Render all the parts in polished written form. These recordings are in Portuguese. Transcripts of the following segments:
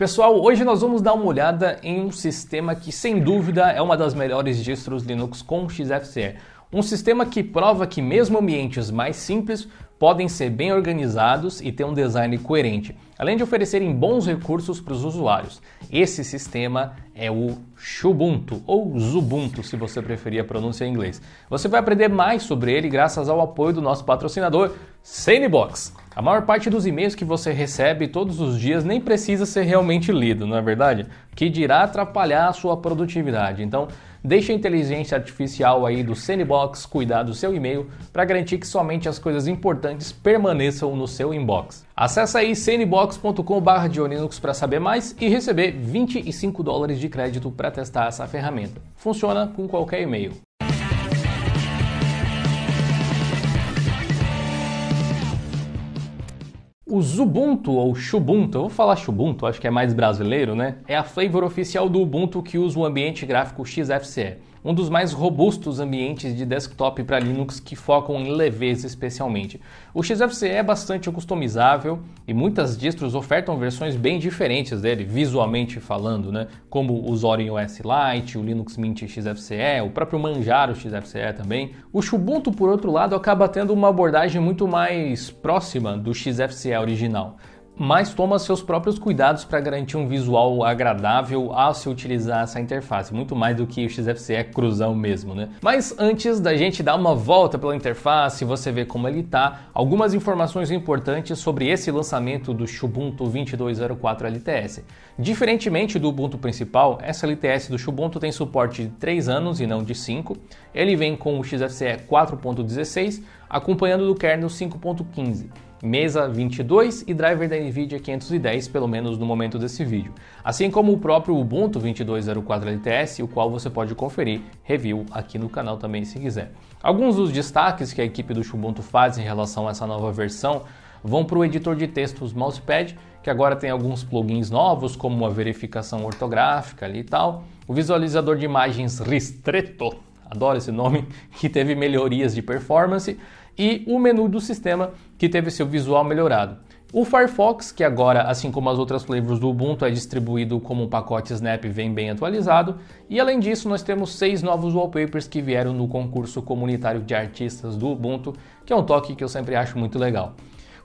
Pessoal, hoje nós vamos dar uma olhada em um sistema que sem dúvida é uma das melhores distros Linux com XFCE. Um sistema que prova que mesmo ambientes mais simples podem ser bem organizados e ter um design coerente, além de oferecerem bons recursos para os usuários. Esse sistema é o Xubuntu, ou Xubuntu, se você preferir a pronúncia em inglês. Você vai aprender mais sobre ele graças ao apoio do nosso patrocinador, SaneBox. A maior parte dos e-mails que você recebe todos os dias nem precisa ser realmente lido, não é verdade? Que dirá atrapalhar a sua produtividade. Então, deixe a inteligência artificial aí do SaneBox cuidar do seu e-mail para garantir que somente as coisas importantes permaneçam no seu inbox. Acesse aí sanebox.com/diolinux para saber mais e receber $25 de crédito para testar essa ferramenta. Funciona com qualquer e-mail. O Xubuntu, ou Xubuntu, eu vou falar Xubuntu, acho que é mais brasileiro, né? É a flavor oficial do Ubuntu que usa o ambiente gráfico XFCE, um dos mais robustos ambientes de desktop para Linux que focam em leveza especialmente. O XFCE é bastante customizável e muitas distros ofertam versões bem diferentes dele, visualmente falando, né? Como o Zorin OS Lite, o Linux Mint XFCE, o próprio Manjaro XFCE também. O Xubuntu, por outro lado, acaba tendo uma abordagem muito mais próxima do XFCE original, mas toma seus próprios cuidados para garantir um visual agradável ao se utilizar essa interface, muito mais do que o XFCE cruzão mesmo, né? Mas antes da gente dar uma volta pela interface e você ver como ele tá, algumas informações importantes sobre esse lançamento do Xubuntu 2204 LTS. Diferentemente do Ubuntu principal, essa LTS do Xubuntu tem suporte de 3 anos e não de 5. Ele vem com o XFCE 4.16, acompanhando do kernel 5.15. Mesa 22 e driver da NVIDIA 510, pelo menos no momento desse vídeo. Assim como o próprio Ubuntu 2204 LTS, o qual você pode conferir review aqui no canal também se quiser. Alguns dos destaques que a equipe do Xubuntu faz em relação a essa nova versão vão para o editor de textos Mousepad, que agora tem alguns plugins novos, como a verificação ortográfica ali e tal, o visualizador de imagens Ristretto, adoro esse nome, que teve melhorias de performance, e o menu do sistema, que teve seu visual melhorado. O Firefox, que agora, assim como as outras flavors do Ubuntu, é distribuído como um pacote Snap, vem bem atualizado. E além disso, nós temos 6 novos wallpapers que vieram no concurso comunitário de artistas do Ubuntu, que é um toque que eu sempre acho muito legal.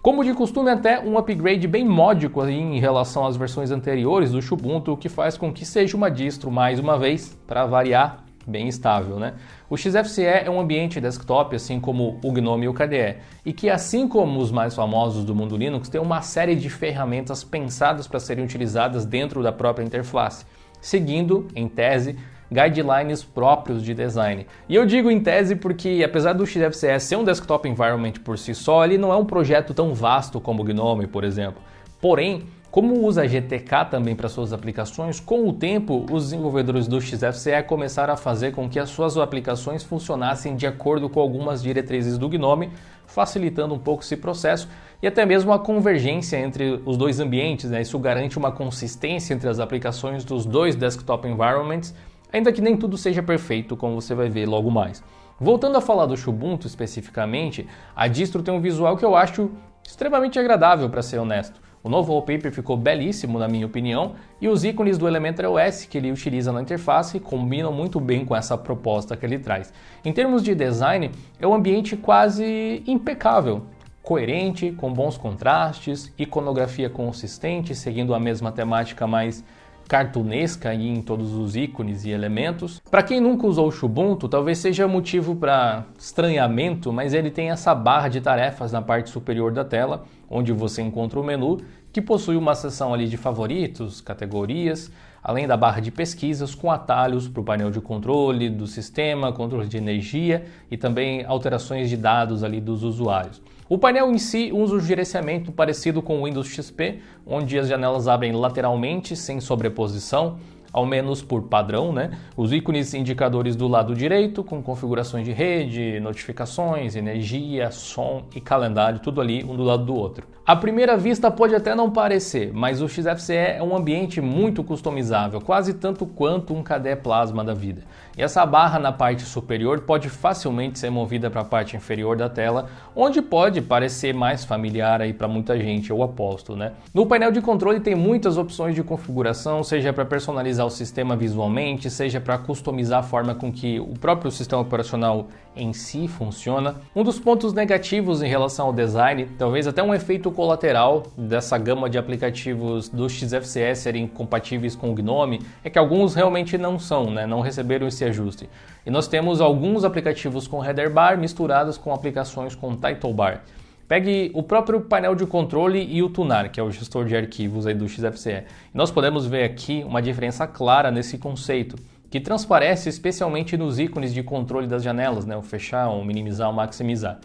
Como de costume, até um upgrade bem módico em relação às versões anteriores do Xubuntu, o que faz com que seja uma distro, mais uma vez, para variar, bem estável, né? O XFCE é um ambiente desktop, assim como o GNOME e o KDE, e que, assim como os mais famosos do mundo Linux, tem uma série de ferramentas pensadas para serem utilizadas dentro da própria interface, seguindo, em tese, guidelines próprios de design. E eu digo em tese porque, apesar do XFCE ser um desktop environment por si só, ele não é um projeto tão vasto como o GNOME, por exemplo. Porém, como usa GTK também para suas aplicações, com o tempo os desenvolvedores do XFCE começaram a fazer com que as suas aplicações funcionassem de acordo com algumas diretrizes do GNOME, facilitando um pouco esse processo e até mesmo a convergência entre os dois ambientes, né? Isso garante uma consistência entre as aplicações dos dois desktop environments, ainda que nem tudo seja perfeito, como você vai ver logo mais. Voltando a falar do Xubuntu especificamente, a distro tem um visual que eu acho extremamente agradável, para ser honesto. O novo wallpaper ficou belíssimo, na minha opinião, e os ícones do Elementary OS que ele utiliza na interface combinam muito bem com essa proposta que ele traz. Em termos de design, é um ambiente quase impecável, coerente, com bons contrastes, iconografia consistente, seguindo a mesma temática mais cartunesca aí em todos os ícones e elementos. Para quem nunca usou o Xubuntu, talvez seja motivo para estranhamento, mas ele tem essa barra de tarefas na parte superior da tela, onde você encontra o menu, que possui uma seção ali de favoritos, categorias, além da barra de pesquisas com atalhos para o painel de controle do sistema, controle de energia e também alterações de dados ali dos usuários. O painel em si usa o gerenciamento parecido com o Windows XP, onde as janelas abrem lateralmente, sem sobreposição, ao menos por padrão, né? Os ícones indicadores do lado direito, com configurações de rede, notificações, energia, som e calendário, tudo ali um do lado do outro. À primeira vista pode até não parecer, mas o XFCE é um ambiente muito customizável, quase tanto quanto um KDE Plasma da vida. E essa barra na parte superior pode facilmente ser movida para a parte inferior da tela, onde pode parecer mais familiar aí para muita gente, eu aposto, né? No painel de controle tem muitas opções de configuração, seja para personalizar o sistema visualmente, seja para customizar a forma com que o próprio sistema operacional em si funciona. Um dos pontos negativos em relação ao design, talvez até um efeito colateral dessa gama de aplicativos do XFCE serem compatíveis com o GNOME, é que alguns realmente não são, né? Não receberam esse ajuste. E nós temos alguns aplicativos com header bar misturados com aplicações com title bar. Pegue o próprio painel de controle e o Tunar, que é o gestor de arquivos aí do XFCE. E nós podemos ver aqui uma diferença clara nesse conceito, que transparece especialmente nos ícones de controle das janelas, né? O fechar, o minimizar, o maximizar.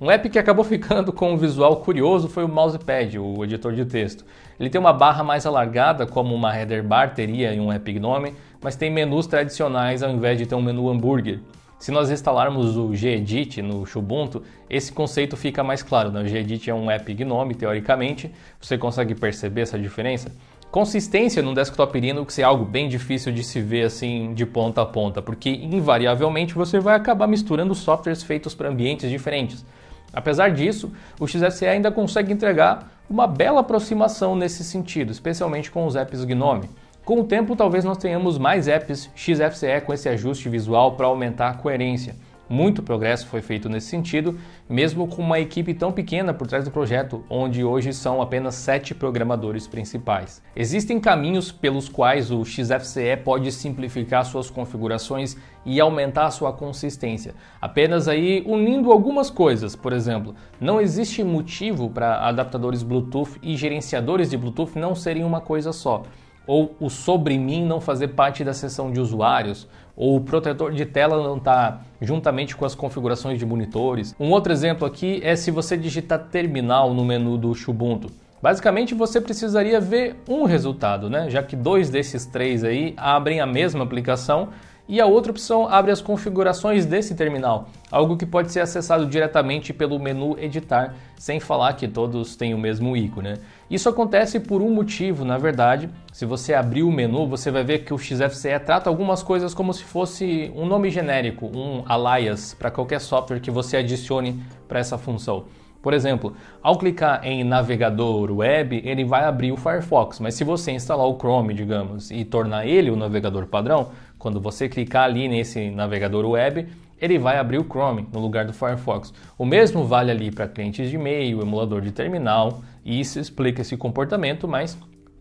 Um app que acabou ficando com um visual curioso foi o Mousepad, o editor de texto. Ele tem uma barra mais alargada, como uma header bar teria em um app GNOME, mas tem menus tradicionais ao invés de ter um menu hambúrguer. Se nós instalarmos o Gedit no Xubuntu, esse conceito fica mais claro, né? O Gedit é um app GNOME, teoricamente. Você consegue perceber essa diferença? Consistência no desktop Linux é algo bem difícil de se ver assim de ponta a ponta, porque invariavelmente você vai acabar misturando softwares feitos para ambientes diferentes. Apesar disso, o XFCE ainda consegue entregar uma bela aproximação nesse sentido, especialmente com os apps GNOME. Com o tempo, talvez nós tenhamos mais apps XFCE com esse ajuste visual para aumentar a coerência. Muito progresso foi feito nesse sentido, mesmo com uma equipe tão pequena por trás do projeto, onde hoje são apenas 7 programadores principais. Existem caminhos pelos quais o XFCE pode simplificar suas configurações e aumentar sua consistência, apenas aí unindo algumas coisas. Por exemplo, não existe motivo para adaptadores Bluetooth e gerenciadores de Bluetooth não serem uma coisa só, ou o sobre mim não fazer parte da seção de usuários, ou o protetor de tela não está juntamente com as configurações de monitores. Um outro exemplo aqui é se você digitar terminal no menu do Xubuntu. Basicamente você precisaria ver um resultado, né? Já que dois desses três aí abrem a mesma aplicação e a outra opção abre as configurações desse terminal, algo que pode ser acessado diretamente pelo menu editar, sem falar que todos têm o mesmo ícone, né? Isso acontece por um motivo, na verdade. Se você abrir o menu, você vai ver que o XFCE trata algumas coisas como se fosse um nome genérico, um alias, para qualquer software que você adicione para essa função. Por exemplo, ao clicar em navegador web, ele vai abrir o Firefox, mas se você instalar o Chrome, digamos, e tornar ele o navegador padrão, quando você clicar ali nesse navegador web, ele vai abrir o Chrome no lugar do Firefox. O mesmo vale ali para clientes de e-mail, emulador de terminal, e isso explica esse comportamento, mas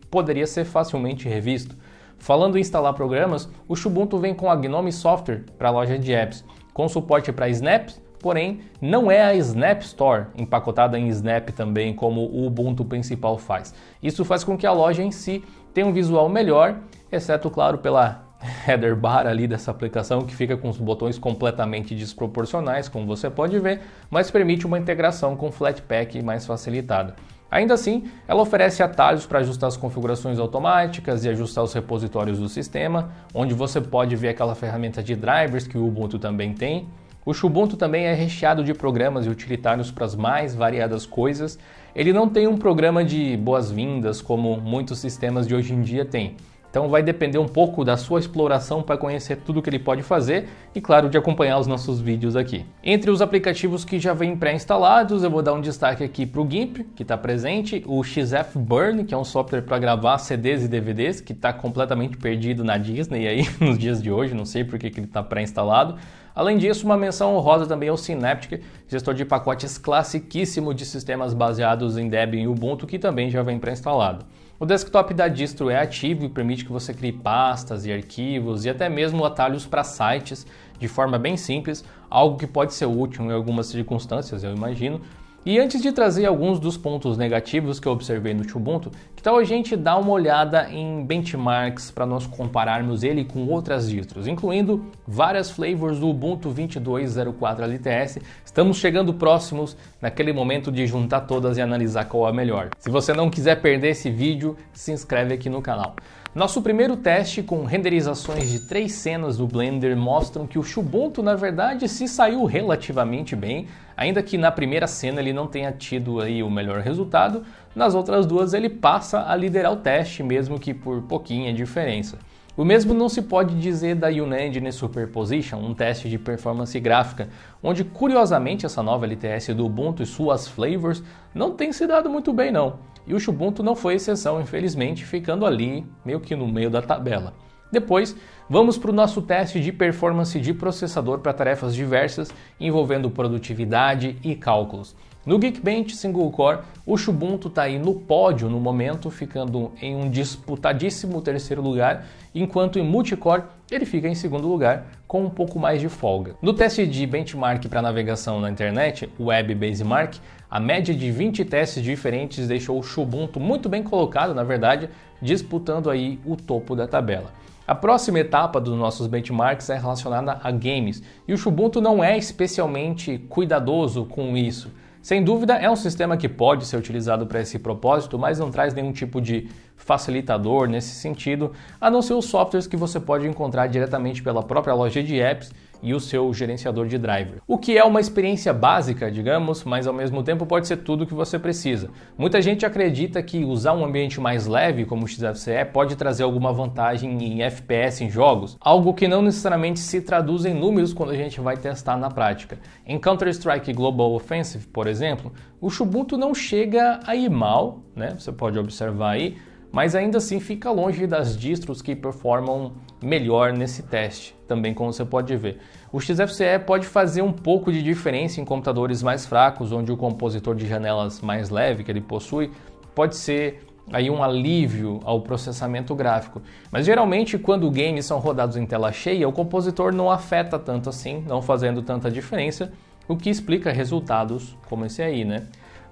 poderia ser facilmente revisto. Falando em instalar programas, o Xubuntu vem com a GNOME Software para a loja de apps, com suporte para Snap, porém não é a Snap Store empacotada em Snap também, como o Ubuntu principal faz. Isso faz com que a loja em si tenha um visual melhor, exceto, claro, pela header bar ali dessa aplicação, que fica com os botões completamente desproporcionais, como você pode ver, mas permite uma integração com Flatpak mais facilitada. Ainda assim, ela oferece atalhos para ajustar as configurações automáticas e ajustar os repositórios do sistema, onde você pode ver aquela ferramenta de drivers que o Ubuntu também tem. O Xubuntu também é recheado de programas e utilitários para as mais variadas coisas. Ele não tem um programa de boas-vindas como muitos sistemas de hoje em dia têm. Então vai depender um pouco da sua exploração para conhecer tudo que ele pode fazer e, claro, de acompanhar os nossos vídeos aqui. Entre os aplicativos que já vêm pré-instalados, eu vou dar um destaque aqui para o Gimp, que está presente, o XF Burn, que é um software para gravar CDs e DVDs, que está completamente perdido na Disney aí nos dias de hoje, não sei porque que ele está pré-instalado. Além disso, uma menção honrosa também ao Synaptic, gestor de pacotes classiquíssimo de sistemas baseados em Debian e Ubuntu, que também já vem pré-instalado. O desktop da distro é ativo e permite que você crie pastas e arquivos e até mesmo atalhos para sites de forma bem simples, algo que pode ser útil em algumas circunstâncias, eu imagino. E antes de trazer alguns dos pontos negativos que eu observei no Xubuntu, que Então a gente dá uma olhada em benchmarks para nós compararmos ele com outras distros, incluindo várias flavors do Ubuntu 22.04 LTS. Estamos chegando próximos naquele momento de juntar todas e analisar qual é a melhor. Se você não quiser perder esse vídeo, se inscreve aqui no canal. Nosso primeiro teste com renderizações de 3 cenas do Blender mostram que o Xubuntu na verdade se saiu relativamente bem, ainda que na primeira cena ele não tenha tido aí o melhor resultado, nas outras duas ele passa a liderar o teste, mesmo que por pouquinha diferença. O mesmo não se pode dizer da Unigine Superposition, um teste de performance gráfica, onde curiosamente essa nova LTS do Ubuntu e suas flavors não tem se dado muito bem não. E o Xubuntu não foi exceção, infelizmente, ficando ali meio que no meio da tabela. Depois, vamos para o nosso teste de performance de processador para tarefas diversas envolvendo produtividade e cálculos. No Geekbench Single Core, o Xubuntu está aí no pódio no momento, ficando em um disputadíssimo terceiro lugar, enquanto em Multicore ele fica em segundo lugar, com um pouco mais de folga. No teste de benchmark para navegação na internet, Web Basemark, a média de 20 testes diferentes deixou o Xubuntu muito bem colocado, na verdade, disputando aí o topo da tabela. A próxima etapa dos nossos benchmarks é relacionada a games, e o Xubuntu não é especialmente cuidadoso com isso. Sem dúvida é um sistema que pode ser utilizado para esse propósito, mas não traz nenhum tipo de facilitador nesse sentido, a não ser os softwares que você pode encontrar diretamente pela própria loja de apps e o seu gerenciador de driver. O que é uma experiência básica, digamos, mas ao mesmo tempo pode ser tudo o que você precisa. Muita gente acredita que usar um ambiente mais leve, como o XFCE, pode trazer alguma vantagem em FPS em jogos, algo que não necessariamente se traduz em números quando a gente vai testar na prática. Em Counter Strike Global Offensive, por exemplo, o Xubuntu não chega a ir mal, né? Você pode observar aí, mas ainda assim fica longe das distros que performam melhor nesse teste, também como você pode ver. O XFCE pode fazer um pouco de diferença em computadores mais fracos, onde o compositor de janelas mais leve que ele possui pode ser aí um alívio ao processamento gráfico. Mas geralmente quando games são rodados em tela cheia, o compositor não afeta tanto assim, não fazendo tanta diferença, o que explica resultados como esse aí, né?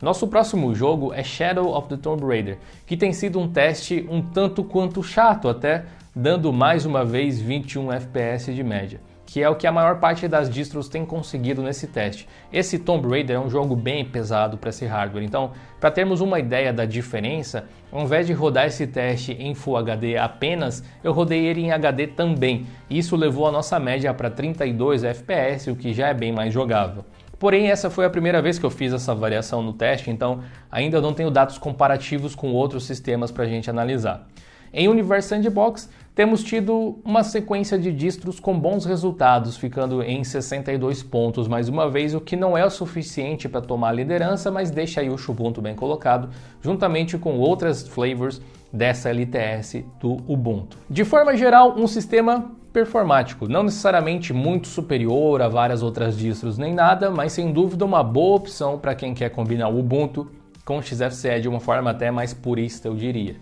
Nosso próximo jogo é Shadow of the Tomb Raider, que tem sido um teste um tanto quanto chato até, dando mais uma vez 21 FPS de média, que é o que a maior parte das distros tem conseguido nesse teste. Esse Tomb Raider é um jogo bem pesado para esse hardware, então para termos uma ideia da diferença, ao invés de rodar esse teste em Full HD apenas, eu rodei ele em HD também, e isso levou a nossa média para 32 FPS, o que já é bem mais jogável. Porém, essa foi a primeira vez que eu fiz essa variação no teste, então ainda não tenho dados comparativos com outros sistemas para a gente analisar. Em Universo Sandbox, temos tido uma sequência de distros com bons resultados, ficando em 62 pontos mais uma vez, o que não é o suficiente para tomar a liderança, mas deixa aí o Xubuntu bem colocado, juntamente com outras flavors dessa LTS do Ubuntu. De forma geral, um sistema performático, não necessariamente muito superior a várias outras distros nem nada, mas sem dúvida uma boa opção para quem quer combinar o Ubuntu com o XFCE de uma forma até mais purista, eu diria.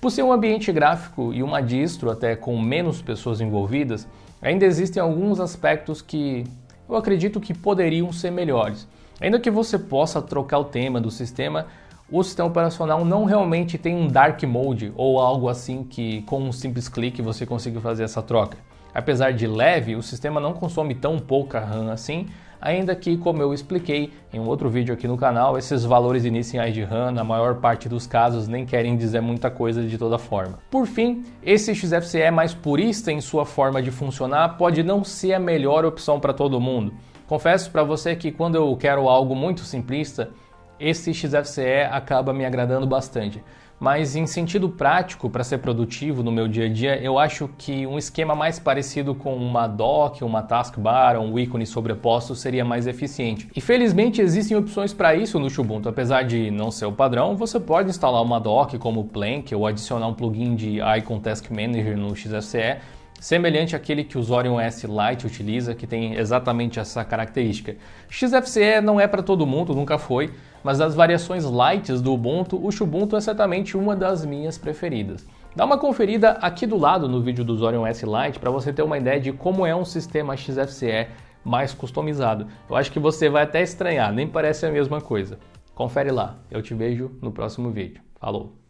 Por ser um ambiente gráfico e uma distro até com menos pessoas envolvidas, ainda existem alguns aspectos que eu acredito que poderiam ser melhores. Ainda que você possa trocar o tema do sistema, o sistema operacional não realmente tem um dark mode ou algo assim que com um simples clique você consiga fazer essa troca. Apesar de leve, o sistema não consome tão pouca RAM assim, ainda que, como eu expliquei em um outro vídeo aqui no canal, esses valores iniciais de RAM, na maior parte dos casos, nem querem dizer muita coisa de toda forma. Por fim, esse XFCE mais purista em sua forma de funcionar pode não ser a melhor opção para todo mundo. Confesso para você que quando eu quero algo muito simplista, esse XFCE acaba me agradando bastante. Mas em sentido prático, para ser produtivo no meu dia a dia, eu acho que um esquema mais parecido com uma dock, uma taskbar, um ícone sobreposto seria mais eficiente. E felizmente existem opções para isso no Xubuntu, apesar de não ser o padrão, você pode instalar uma dock como o Plank ou adicionar um plugin de Icon Task Manager no XFCE, semelhante àquele que o Zorin OS Lite utiliza, que tem exatamente essa característica. XFCE não é para todo mundo, nunca foi, mas das variações lights do Ubuntu, o Xubuntu é certamente uma das minhas preferidas. Dá uma conferida aqui do lado no vídeo do Zorin OS Lite para você ter uma ideia de como é um sistema XFCE mais customizado. Eu acho que você vai até estranhar, nem parece a mesma coisa. Confere lá, eu te vejo no próximo vídeo. Falou!